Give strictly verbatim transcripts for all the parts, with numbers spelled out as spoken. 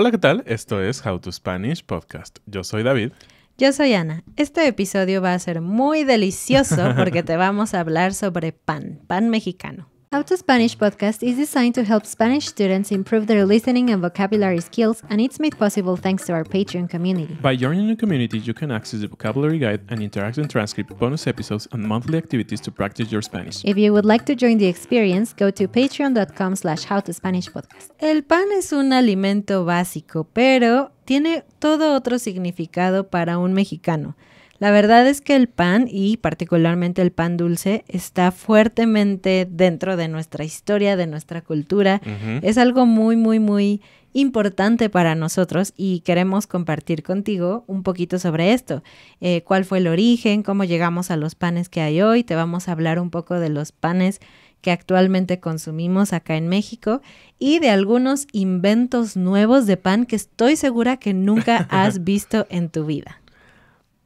Hola, ¿qué tal? Esto es How to Spanish Podcast. Yo soy David. Yo soy Ana. Este episodio va a ser muy delicioso porque te vamos a hablar sobre pan, pan mexicano. How to Spanish Podcast is designed to help Spanish students improve their listening and vocabulary skills, and it's made possible thanks to our Patreon community. By joining the community, you can access the vocabulary guide, an interactive transcript, bonus episodes, and monthly activities to practice your Spanish. If you would like to join the experience, go to patreon.com slash howtospanishpodcast. El pan es un alimento básico, pero tiene todo otro significado para un mexicano. La verdad es que el pan, y particularmente el pan dulce, está fuertemente dentro de nuestra historia, de nuestra cultura. Uh-huh. Es algo muy, muy, muy importante para nosotros y queremos compartir contigo un poquito sobre esto. Eh, ¿Cuál fue el origen? ¿Cómo llegamos a los panes que hay hoy? Te vamos a hablar un poco de los panes que actualmente consumimos acá en México y de algunos inventos nuevos de pan que estoy segura que nunca has visto en tu vida.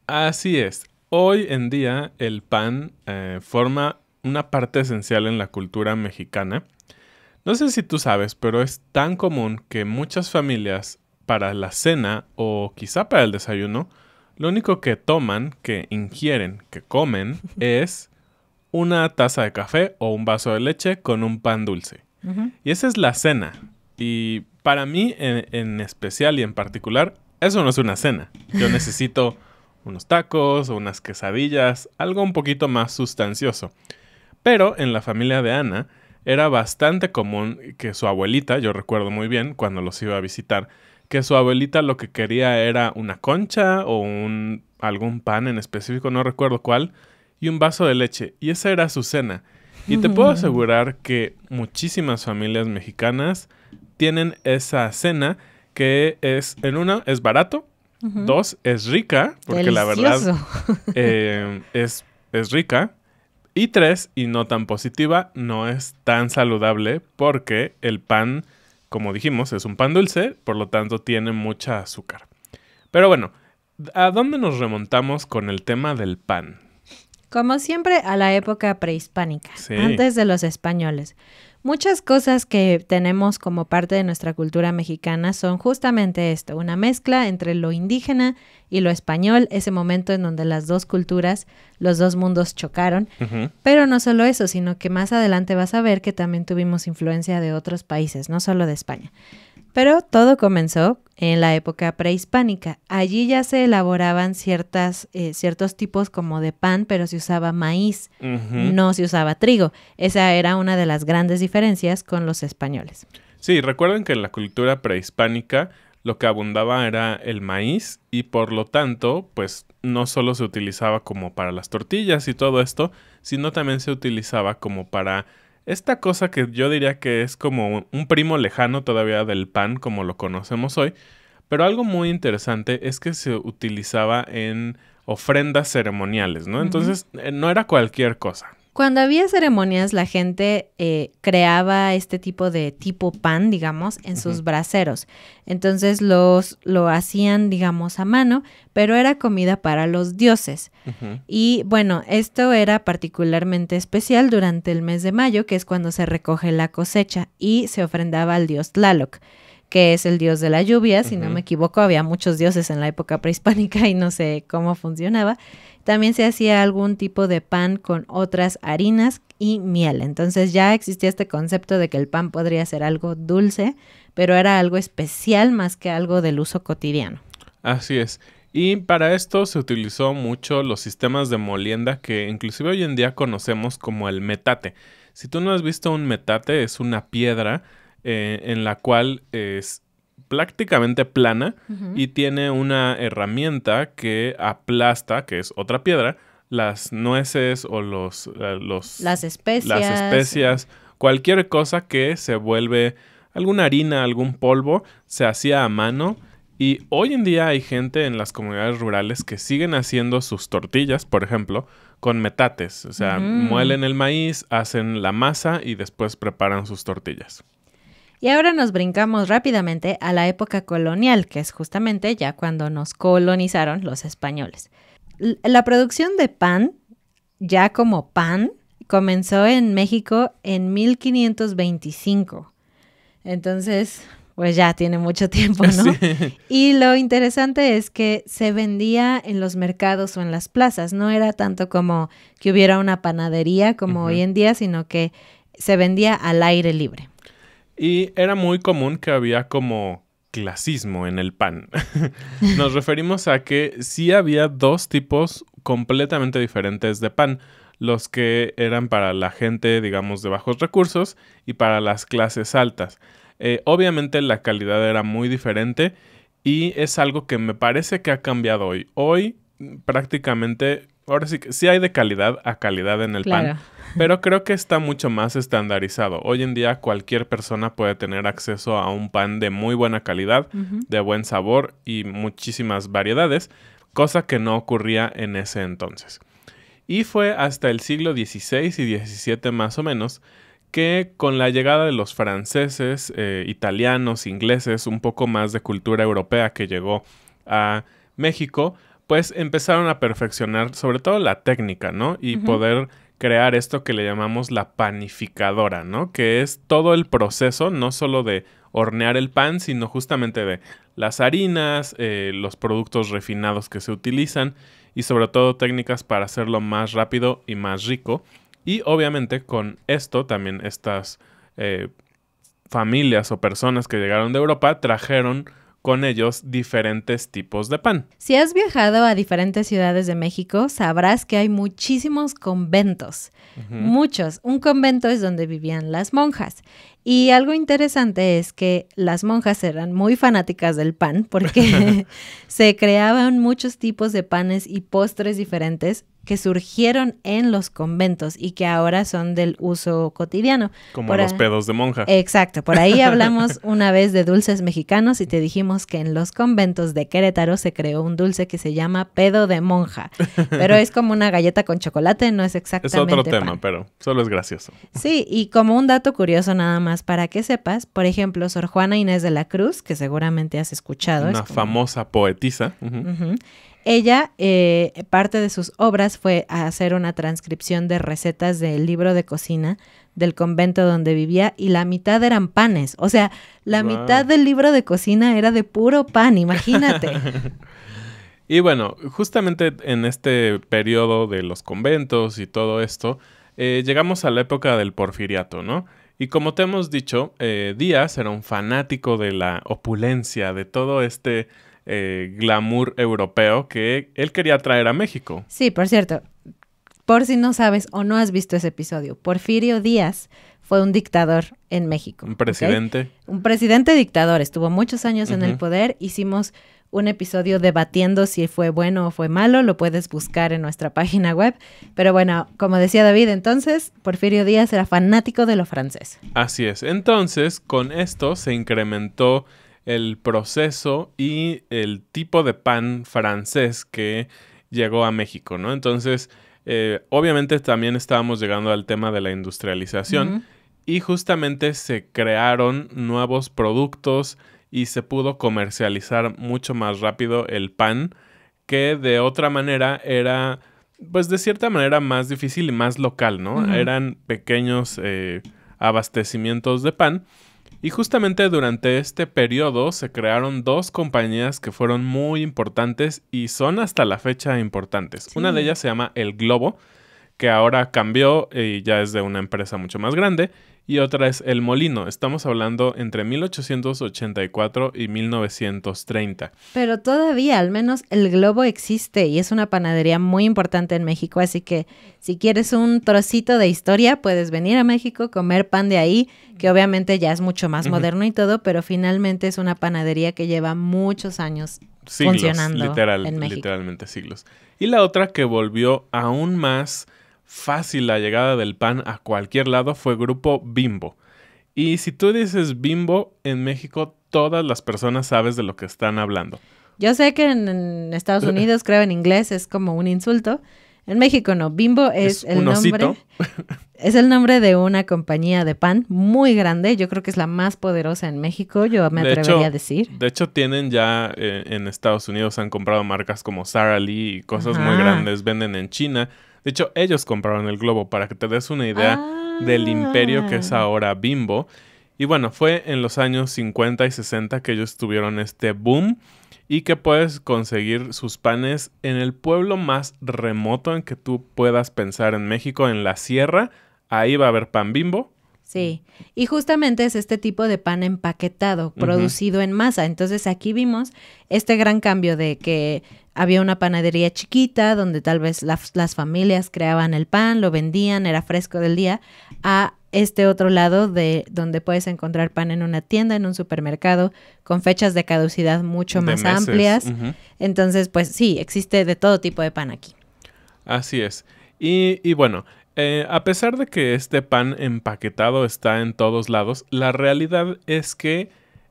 Así es. Hoy en día el pan eh, forma una parte esencial en la cultura mexicana. No sé si tú sabes, pero es tan común que muchas familias para la cena o quizá para el desayuno, lo único que toman, que ingieren, que comen, es una taza de café o un vaso de leche con un pan dulce. Uh-huh. Y esa es la cena. Y para mí en, en especial y en particular, eso no es una cena. Yo necesito unos tacos o unas quesadillas, algo un poquito más sustancioso. Pero en la familia de Ana era bastante común que su abuelita, yo recuerdo muy bien cuando los iba a visitar, que su abuelita lo que quería era una concha o un, algún pan en específico, no recuerdo cuál, y un vaso de leche. Y esa era su cena. Y te puedo asegurar que muchísimas familias mexicanas tienen esa cena que es, en una, es barato. Uh-huh. Dos, es rica, porque delicioso. La verdad eh, es, es rica. Y tres, y no tan positiva, no es tan saludable porque el pan, como dijimos, es un pan dulce, por lo tanto tiene mucha azúcar. Pero bueno, ¿a dónde nos remontamos con el tema del pan? Como siempre, a la época prehispánica, sí. Antes de los españoles. Muchas cosas que tenemos como parte de nuestra cultura mexicana son justamente esto, una mezcla entre lo indígena y lo español, ese momento en donde las dos culturas, los dos mundos chocaron. Uh-huh. Pero no solo eso, sino que más adelante vas a ver que también tuvimos influencia de otros países, no solo de España. Pero todo comenzó en la época prehispánica. Allí ya se elaboraban ciertas, eh, ciertos tipos como de pan, pero se usaba maíz, uh-huh. No se usaba trigo. Esa era una de las grandes diferencias con los españoles. Sí, recuerden que en la cultura prehispánica lo que abundaba era el maíz y por lo tanto, pues no solo se utilizaba como para las tortillas y todo esto, sino también se utilizaba como para esta cosa que yo diría que es como un primo lejano todavía del pan, como lo conocemos hoy, pero algo muy interesante es que se utilizaba en ofrendas ceremoniales, ¿no? Entonces, uh-huh. No era cualquier cosa. Cuando había ceremonias, la gente eh, creaba este tipo de tipo pan, digamos, en sus uh-huh. braseros. Entonces los, lo hacían, digamos, a mano, pero era comida para los dioses. Uh-huh. Y bueno, esto era particularmente especial durante el mes de mayo, que es cuando se recoge la cosecha y se ofrendaba al dios Tlaloc, que es el dios de la lluvia, si uh-huh. no me equivoco. Había muchos dioses en la época prehispánica y no sé cómo funcionaba. También se hacía algún tipo de pan con otras harinas y miel. Entonces ya existía este concepto de que el pan podría ser algo dulce, pero era algo especial más que algo del uso cotidiano. Así es. Y para esto se utilizó mucho los sistemas de molienda que inclusive hoy en día conocemos como el metate. Si tú no has visto un metate, es una piedra eh, en la cual es prácticamente plana uh-huh. y tiene una herramienta que aplasta, que es otra piedra, las nueces o los, uh, los las especias, las especias uh-huh. cualquier cosa que se vuelve alguna harina, algún polvo, se hacía a mano. Y hoy en día hay gente en las comunidades rurales que siguen haciendo sus tortillas, por ejemplo, con metates. O sea, uh-huh. muelen el maíz, hacen la masa y después preparan sus tortillas. Y ahora nos brincamos rápidamente a la época colonial, que es justamente ya cuando nos colonizaron los españoles. La producción de pan, ya como pan, comenzó en México en mil quinientos veinticinco. Entonces, pues ya tiene mucho tiempo, ¿no? Sí. Y lo interesante es que se vendía en los mercados o en las plazas. No era tanto como que hubiera una panadería como uh-huh. hoy en día, sino que se vendía al aire libre. Y era muy común que había como clasismo en el pan. Nos referimos a que sí había dos tipos completamente diferentes de pan. Los que eran para la gente, digamos, de bajos recursos y para las clases altas. Eh, obviamente la calidad era muy diferente y es algo que me parece que ha cambiado hoy. Hoy prácticamente, ahora sí que sí hay de calidad a calidad en el claro. pan, pero creo que está mucho más estandarizado. Hoy en día cualquier persona puede tener acceso a un pan de muy buena calidad, uh-huh. de buen sabor y muchísimas variedades, cosa que no ocurría en ese entonces. Y fue hasta el siglo dieciséis y diecisiete más o menos que con la llegada de los franceses, eh, italianos, ingleses, un poco más de cultura europea que llegó a México, pues empezaron a perfeccionar sobre todo la técnica, ¿no? Y uh-huh. poder crear esto que le llamamos la panificadora, ¿no? Que es todo el proceso, no solo de hornear el pan, sino justamente de las harinas, eh, los productos refinados que se utilizan y sobre todo técnicas para hacerlo más rápido y más rico. Y obviamente con esto también estas eh, familias o personas que llegaron de Europa trajeron con ellos diferentes tipos de pan. Si has viajado a diferentes ciudades de México, sabrás que hay muchísimos conventos. Uh-huh. Muchos. Un convento es donde vivían las monjas. Y algo interesante es que las monjas eran muy fanáticas del pan porque se creaban muchos tipos de panes y postres diferentes que surgieron en los conventos y que ahora son del uso cotidiano. Como por los a... pedos de monja. Exacto. Por ahí hablamos una vez de dulces mexicanos y te dijimos que en los conventos de Querétaro se creó un dulce que se llama pedo de monja. Pero es como una galleta con chocolate, no es exactamente pan. Es otro tema, pan. Pero solo es gracioso. Sí, y como un dato curioso nada más para que sepas, por ejemplo, Sor Juana Inés de la Cruz, que seguramente has escuchado. Una es como... famosa poetisa. Uh-huh. Uh-huh. Ella, eh, parte de sus obras fue a hacer una transcripción de recetas del libro de cocina del convento donde vivía y la mitad eran panes. O sea, la wow. mitad del libro de cocina era de puro pan, imagínate. Y bueno, justamente en este periodo de los conventos y todo esto, eh, llegamos a la época del porfiriato, ¿no? Y como te hemos dicho, eh, Díaz era un fanático de la opulencia, de todo este eh, glamour europeo que él quería traer a México. Sí, por cierto, por si no sabes o no has visto ese episodio, Porfirio Díaz fue un dictador en México. Un presidente. ¿Okay? Un presidente dictador, estuvo muchos años en uh-huh. el poder, hicimos un episodio debatiendo si fue bueno o fue malo, lo puedes buscar en nuestra página web. Pero bueno, como decía David, entonces, Porfirio Díaz era fanático de lo francés. Así es. Entonces, con esto se incrementó el proceso y el tipo de pan francés que llegó a México, ¿no? Entonces, eh, obviamente también estábamos llegando al tema de la industrialización. Uh-huh. Y justamente se crearon nuevos productos y se pudo comercializar mucho más rápido el pan, que de otra manera era, pues de cierta manera, más difícil y más local, ¿no? Uh-huh. Eran pequeños eh, abastecimientos de pan. Y justamente durante este periodo se crearon dos compañías que fueron muy importantes y son hasta la fecha importantes. Sí. Una de ellas se llama El Globo, que ahora cambió y ya es de una empresa mucho más grande. Y otra es El Molino. Estamos hablando entre mil ochocientos ochenta y cuatro y mil novecientos treinta. Pero todavía, al menos, El Globo existe y es una panadería muy importante en México. Así que si quieres un trocito de historia, puedes venir a México, comer pan de ahí, que obviamente ya es mucho más uh-huh. moderno y todo, pero finalmente es una panadería que lleva muchos años siglos, funcionando literal, en México. Literalmente siglos. Y la otra que volvió aún más fácil la llegada del pan a cualquier lado fue Grupo Bimbo. Y si tú dices Bimbo, en México todas las personas sabes de lo que están hablando. Yo sé que en, en Estados Unidos, creo en inglés, es como un insulto. En México no, Bimbo es, es el nombre, es el nombre de una compañía de pan muy grande. Yo creo que es la más poderosa en México, yo me de atrevería hecho, a decir. De hecho, tienen ya eh, en Estados Unidos, han comprado marcas como Sara Lee y cosas Ajá. muy grandes, venden en China. De hecho, ellos compraron El Globo para que te des una idea ah. del imperio que es ahora Bimbo. Y bueno, fue en los años cincuenta y sesenta que ellos tuvieron este boom y que puedes conseguir sus panes en el pueblo más remoto en que tú puedas pensar en México, en la sierra. Ahí va a haber pan Bimbo. Sí, y justamente es este tipo de pan empaquetado, producido uh-huh. en masa. Entonces aquí vimos este gran cambio de que había una panadería chiquita donde tal vez la, las familias creaban el pan, lo vendían, era fresco del día, a este otro lado de donde puedes encontrar pan en una tienda, en un supermercado, con fechas de caducidad mucho más amplias. Uh-huh. Entonces, pues sí, existe de todo tipo de pan aquí. Así es. Y, y bueno... Eh, a pesar de que este pan empaquetado está en todos lados, la realidad es que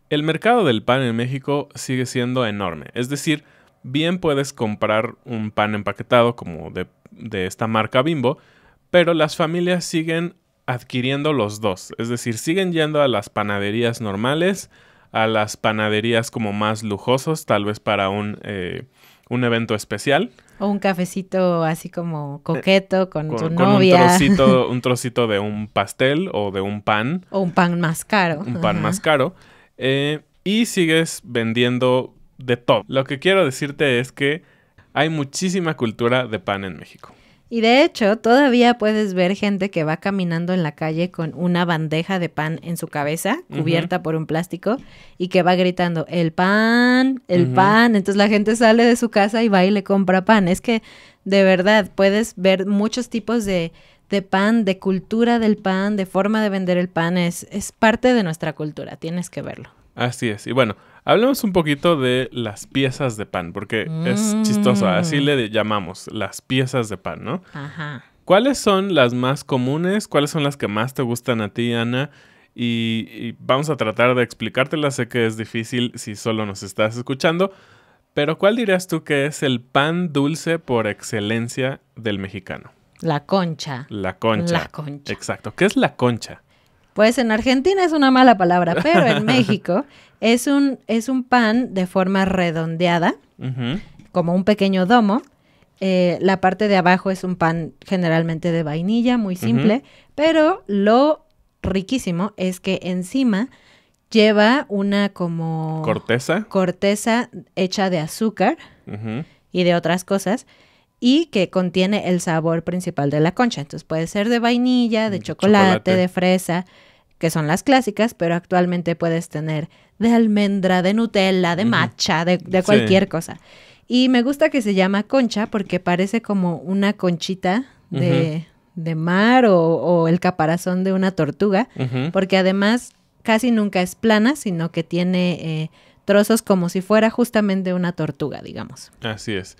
el mercado del pan en México sigue siendo enorme. Es decir, bien puedes comprar un pan empaquetado como de, de esta marca Bimbo, pero las familias siguen adquiriendo los dos. Es decir, siguen yendo a las panaderías normales, a las panaderías como más lujosos, tal vez para un, eh, un evento especial. O un cafecito así como coqueto con, con tu novia. Con un trocito, un trocito de un pastel o de un pan. O un pan más caro. Un pan Ajá. más caro. Eh, y sigues vendiendo de todo. Lo que quiero decirte es que hay muchísima cultura de pan en México. Y de hecho, todavía puedes ver gente que va caminando en la calle con una bandeja de pan en su cabeza, cubierta uh-huh. por un plástico, y que va gritando, el pan, el uh-huh. pan. Entonces la gente sale de su casa y va y le compra pan. Es que, de verdad, puedes ver muchos tipos de, de pan, de cultura del pan, de forma de vender el pan. Es, es parte de nuestra cultura, tienes que verlo. Así es. Y bueno, hablemos un poquito de las piezas de pan, porque mm. es chistoso, así le llamamos, las piezas de pan, ¿no? Ajá. ¿Cuáles son las más comunes? ¿Cuáles son las que más te gustan a ti, Ana? Y, y vamos a tratar de explicártelas. Sé que es difícil si solo nos estás escuchando, pero ¿cuál dirías tú que es el pan dulce por excelencia del mexicano? La concha. La concha. La concha. Exacto. ¿Qué es la concha? Pues en Argentina es una mala palabra, pero en México es un, es un pan de forma redondeada, uh-huh. como un pequeño domo. Eh, la parte de abajo es un pan generalmente de vainilla, muy simple, uh-huh. pero lo riquísimo es que encima lleva una como... ¿Corteza? Corteza hecha de azúcar uh-huh. y de otras cosas. Y que contiene el sabor principal de la concha. Entonces puede ser de vainilla, de chocolate, chocolate, de fresa, que son las clásicas, pero actualmente puedes tener de almendra, de Nutella, de uh-huh. matcha, de, de cualquier sí. cosa. Y me gusta que se llama concha porque parece como una conchita de, uh-huh. de mar o, o el caparazón de una tortuga, uh-huh. porque además casi nunca es plana, sino que tiene eh, trozos como si fuera justamente una tortuga, digamos. Así es.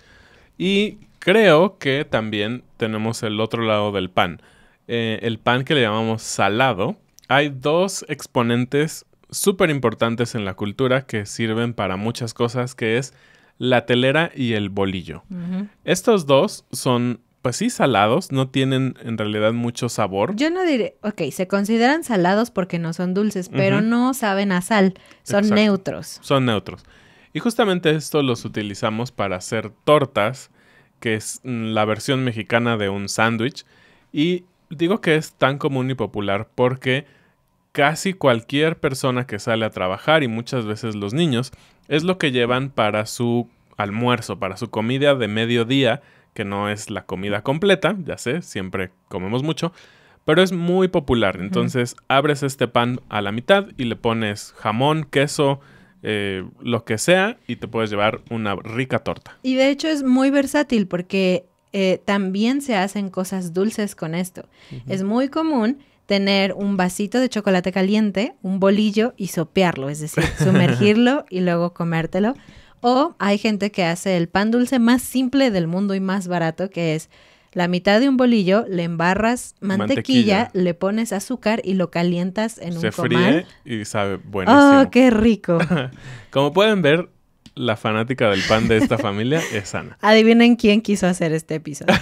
Y creo que también tenemos el otro lado del pan. Eh, el pan que le llamamos salado. Hay dos exponentes súper importantes en la cultura que sirven para muchas cosas, que es la telera y el bolillo. Uh-huh. Estos dos son, pues sí, salados. No tienen en realidad mucho sabor. Yo no diré... Ok, se consideran salados porque no son dulces, uh-huh. pero no saben a sal. Son Exacto. neutros. Son neutros. Y justamente estos los utilizamos para hacer tortas, que es la versión mexicana de un sándwich. Y digo que es tan común y popular porque casi cualquier persona que sale a trabajar, y muchas veces los niños, es lo que llevan para su almuerzo, para su comida de mediodía, que no es la comida completa, ya sé, siempre comemos mucho, pero es muy popular. Entonces uh-huh. abres este pan a la mitad y le pones jamón, queso, Eh, lo que sea, y te puedes llevar una rica torta. Y de hecho es muy versátil porque eh, también se hacen cosas dulces con esto. Uh-huh. Es muy común tener un vasito de chocolate caliente, un bolillo y sopearlo, es decir, sumergirlo y luego comértelo. O hay gente que hace el pan dulce más simple del mundo y más barato, que es la mitad de un bolillo, le embarras mantequilla, mantequilla. le pones azúcar y lo calientas en Se un comal. Se fríe y sabe buenísimo. ¡Oh, qué rico! Como pueden ver, la fanática del pan de esta familia es Ana. Adivinen quién quiso hacer este episodio.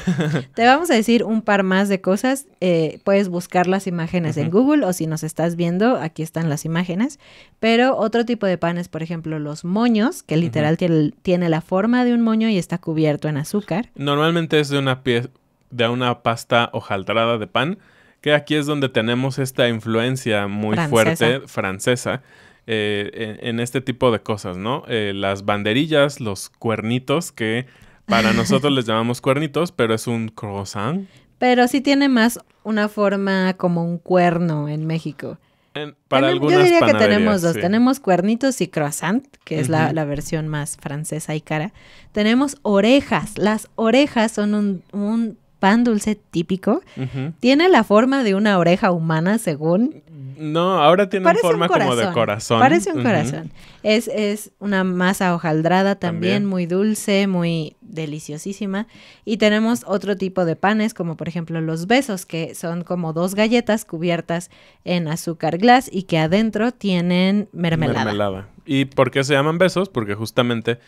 Te vamos a decir un par más de cosas. Eh, puedes buscar las imágenes uh-huh. en Google, o si nos estás viendo, aquí están las imágenes. Pero otro tipo de panes, por ejemplo, los moños, que literal uh-huh. tiene, tiene la forma de un moño y está cubierto en azúcar. Normalmente es de una pieza... de una pasta hojaldrada de pan que aquí es donde tenemos esta influencia muy francesa. fuerte francesa eh, en, en este tipo de cosas, ¿no? Eh, las banderillas, los cuernitos, que para nosotros les llamamos cuernitos, pero es un croissant. Pero sí tiene más una forma como un cuerno en México. En, para Ten, algunas yo diría que tenemos dos. Sí. Tenemos cuernitos y croissant, que uh-huh. es la, la versión más francesa y cara. Tenemos orejas. Las orejas son un, un pan dulce típico. Uh-huh. Tiene la forma de una oreja humana, según... No, ahora tiene forma un como de corazón. Parece un uh-huh. corazón. Es, es una masa hojaldrada también, también, muy dulce, muy deliciosísima. Y tenemos otro tipo de panes, como por ejemplo los besos, que son como dos galletas cubiertas en azúcar glass y que adentro tienen mermelada. mermelada. ¿Y por qué se llaman besos? Porque justamente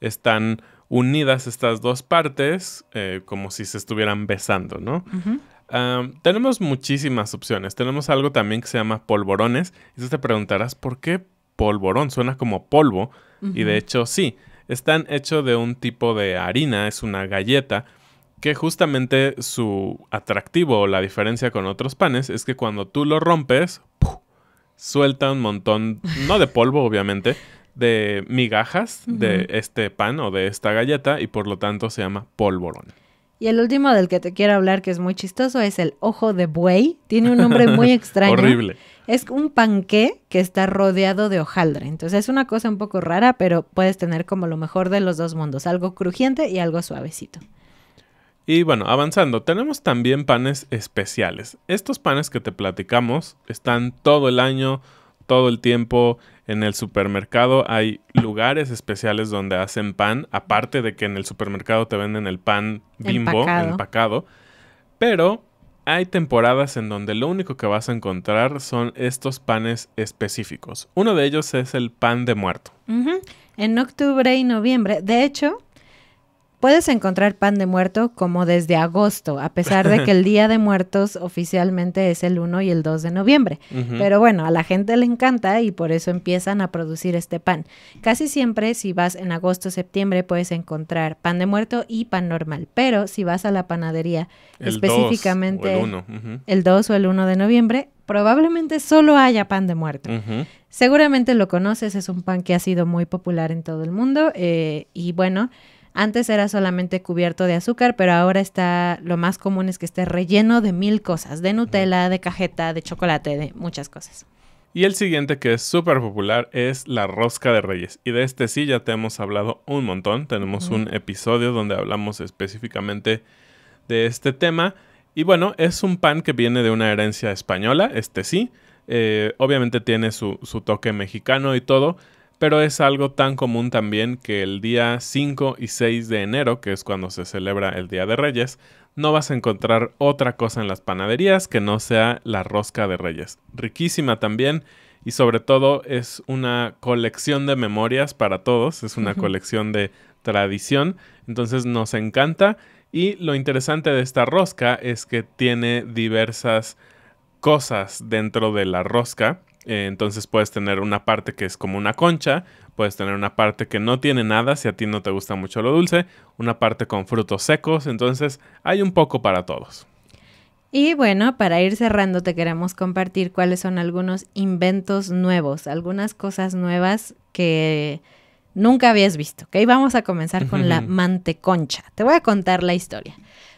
están unidas estas dos partes eh, como si se estuvieran besando, ¿no? Uh-huh. Um, tenemos muchísimas opciones. Tenemos algo también que se llama polvorones. Y tú te preguntarás, ¿por qué polvorón? Suena como polvo. Uh-huh. Y de hecho, sí. Están hechos de un tipo de harina. Es una galleta que justamente su atractivo o la diferencia con otros panes es que cuando tú lo rompes, ¡puf!, suelta un montón, no de polvo, obviamente, de migajas uh-huh. de este pan o de esta galleta. Y por lo tanto se llama polvorón. Y el último del que te quiero hablar, que es muy chistoso, es el ojo de buey. Tiene un nombre muy extraño. Horrible. Es un panqué que está rodeado de hojaldre. Entonces es una cosa un poco rara, pero puedes tener como lo mejor de los dos mundos. Algo crujiente y algo suavecito. Y bueno, avanzando, tenemos también panes especiales. Estos panes que te platicamos están todo el año, todo el tiempo en el supermercado. Hay lugares especiales donde hacen pan, aparte de que en el supermercado te venden el pan Bimbo, empacado. empacado. Pero hay temporadas en donde lo único que vas a encontrar son estos panes específicos. Uno de ellos es el pan de muerto. Uh-huh. En octubre y noviembre. De hecho, puedes encontrar pan de muerto como desde agosto, a pesar de que el Día de Muertos oficialmente es el uno y el dos de noviembre. Uh-huh. Pero bueno, a la gente le encanta y por eso empiezan a producir este pan. Casi siempre, si vas en agosto o septiembre, puedes encontrar pan de muerto y pan normal. Pero si vas a la panadería, el específicamente dos o el uno de noviembre, probablemente solo haya pan de muerto. Uh-huh. Seguramente lo conoces, es un pan que ha sido muy popular en todo el mundo. Eh, y bueno... Antes era solamente cubierto de azúcar, pero ahora está, lo más común es que esté relleno de mil cosas, de Nutella, de cajeta, de chocolate, de muchas cosas. Y el siguiente, que es súper popular, es la rosca de Reyes. Y de este sí ya te hemos hablado un montón. Tenemos mm. un episodio donde hablamos específicamente de este tema. Y bueno, es un pan que viene de una herencia española, este sí. Eh, obviamente tiene su, su toque mexicano y todo. Pero es algo tan común también que el día cinco y seis de enero, que es cuando se celebra el Día de Reyes, no vas a encontrar otra cosa en las panaderías que no sea la rosca de Reyes. Riquísima también y sobre todo es una colección de memorias para todos, es una colección de tradición, entonces nos encanta. Y lo interesante de esta rosca es que tiene diversas cosas dentro de la rosca. Entonces puedes tener una parte que es como una concha, puedes tener una parte que no tiene nada si a ti no te gusta mucho lo dulce, una parte con frutos secos, entonces hay un poco para todos. Y bueno, para ir cerrando te queremos compartir cuáles son algunos inventos nuevos, algunas cosas nuevas que nunca habías visto, ¿ok? Vamos a comenzar con la manteconcha. Te voy a contar la historia.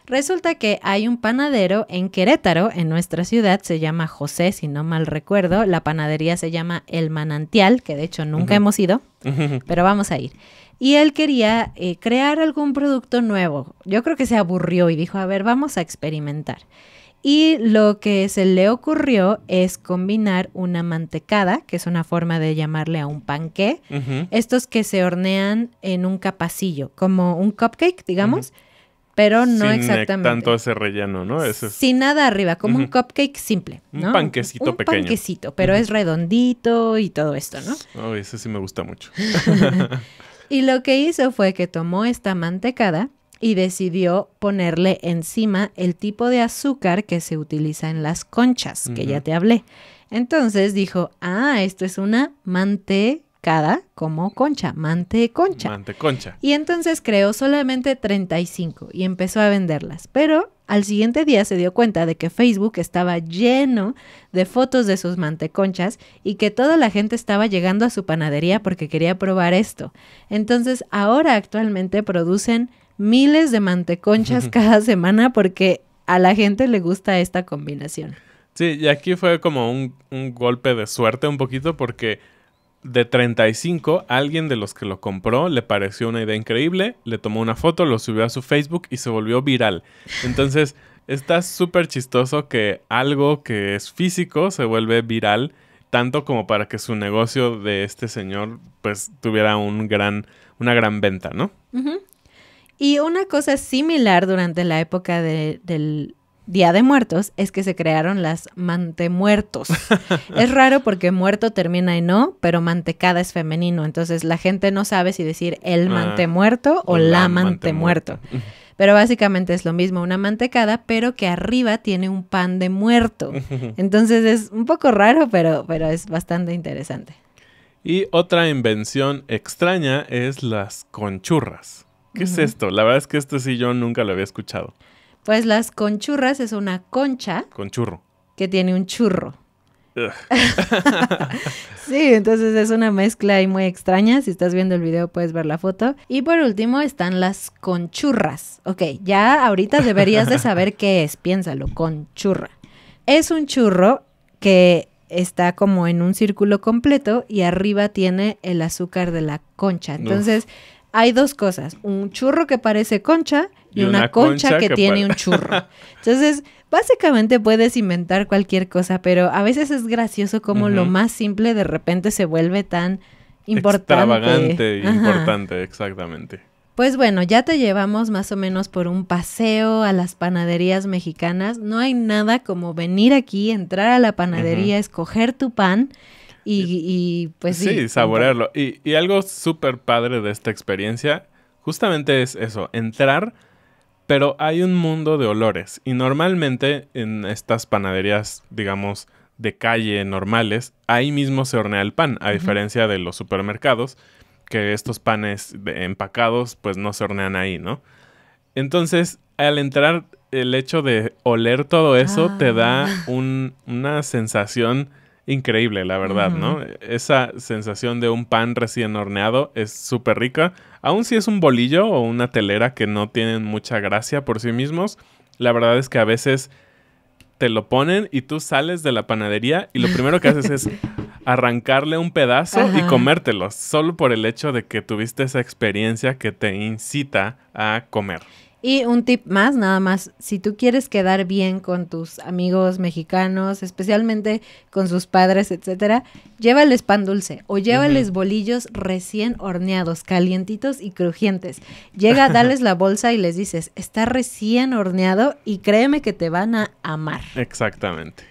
Resulta que hay un panadero en Querétaro, en nuestra ciudad, se llama José, si no mal recuerdo. La panadería se llama El Manantial, que de hecho nunca uh-huh. hemos ido, uh-huh. pero vamos a ir. Y él quería eh, crear algún producto nuevo. Yo creo que se aburrió y dijo, a ver, vamos a experimentar. Y lo que se le ocurrió es combinar una mantecada, que es una forma de llamarle a un panqué, uh-huh. estos que se hornean en un capacillo, como un cupcake, digamos, uh-huh. pero no sin exactamente. Sin tanto ese relleno, ¿no? Eso es... Sin nada arriba, como uh-huh. un cupcake simple, ¿no? Un panquecito un pequeño. Un panquecito, pero uh-huh. es redondito y todo esto, ¿no? Oh, ese sí me gusta mucho. Y lo que hizo fue que tomó esta mantecada y decidió ponerle encima el tipo de azúcar que se utiliza en las conchas, que uh-huh. ya te hablé. Entonces dijo, ah, esto es una mante... modificada como concha, manteconcha. Manteconcha. Y entonces creó solamente treinta y cinco y empezó a venderlas. Pero al siguiente día se dio cuenta de que Facebook estaba lleno de fotos de sus manteconchas y que toda la gente estaba llegando a su panadería porque quería probar esto. Entonces ahora actualmente producen miles de manteconchas cada semana porque a la gente le gusta esta combinación. Sí, y aquí fue como un, un golpe de suerte un poquito porque de treinta y cinco, alguien de los que lo compró le pareció una idea increíble, le tomó una foto, lo subió a su Facebook y se volvió viral. Entonces, está súper chistoso que algo que es físico se vuelve viral, tanto como para que su negocio de este señor pues tuviera un gran, una gran venta, ¿no? Uh-huh. Y una cosa similar durante la época de, del... Día de Muertos es que se crearon las mantemuertos. Es raro porque muerto termina en no, pero mantecada es femenino. Entonces la gente no sabe si decir el mantemuerto ah, o la, la mantemuerto. Mantemuerto. Pero básicamente es lo mismo, una mantecada, pero que arriba tiene un pan de muerto. Entonces es un poco raro, pero, pero es bastante interesante. Y otra invención extraña es las conchurras. ¿Qué uh-huh. es esto? La verdad es que esto sí yo nunca lo había escuchado. Pues las conchurras es una concha... Con churro. ...que tiene un churro. Sí, entonces es una mezcla ahí muy extraña. Si estás viendo el video puedes ver la foto. Y por último están las conchurras. Ok, ya ahorita deberías de saber qué es. Piénsalo, conchurra. Es un churro que está como en un círculo completo y arriba tiene el azúcar de la concha. Entonces... Uf. Hay dos cosas, un churro que parece concha y, y una, una concha, concha que, que tiene un churro. Entonces, básicamente puedes inventar cualquier cosa, pero a veces es gracioso cómo uh-huh. lo más simple de repente se vuelve tan importante. Extravagante e importante, exactamente. Pues bueno, ya te llevamos más o menos por un paseo a las panaderías mexicanas. No hay nada como venir aquí, entrar a la panadería, uh-huh. escoger tu pan... Y, y pues sí, sí saborearlo. Y, y algo súper padre de esta experiencia justamente es eso, entrar, pero hay un mundo de olores. Y normalmente en estas panaderías, digamos, de calle normales, ahí mismo se hornea el pan, a diferencia de los supermercados, que estos panes de empacados pues no se hornean ahí, ¿no? Entonces, al entrar, el hecho de oler todo eso ah. te da un, una sensación... Increíble, la verdad, uh-huh. ¿no? Esa sensación de un pan recién horneado es súper rica. Aún si es un bolillo o una telera que no tienen mucha gracia por sí mismos, la verdad es que a veces te lo ponen y tú sales de la panadería y lo primero que haces es arrancarle un pedazo uh-huh. y comértelo, solo por el hecho de que tuviste esa experiencia que te incita a comer. Y un tip más, nada más, si tú quieres quedar bien con tus amigos mexicanos, especialmente con sus padres, etcétera, llévales pan dulce o llévales uh-huh. bolillos recién horneados, calientitos y crujientes. Llega, dales la bolsa y les dices, está recién horneado y créeme que te van a amar. Exactamente.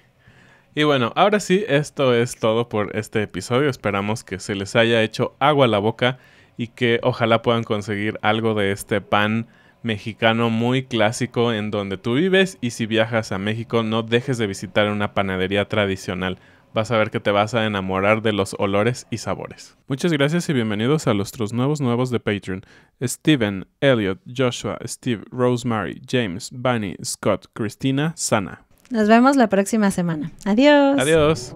Y bueno, ahora sí, esto es todo por este episodio. Esperamos que se les haya hecho agua a la boca y que ojalá puedan conseguir algo de este pan mexicano muy clásico en donde tú vives, y si viajas a México no dejes de visitar una panadería tradicional. Vas a ver que te vas a enamorar de los olores y sabores. Muchas gracias y bienvenidos a nuestros nuevos nuevos de Patreon. Steven, Elliot, Joshua, Steve, Rosemary, James, Bunny, Scott, Cristina, Sana. Nos vemos la próxima semana. Adiós. Adiós.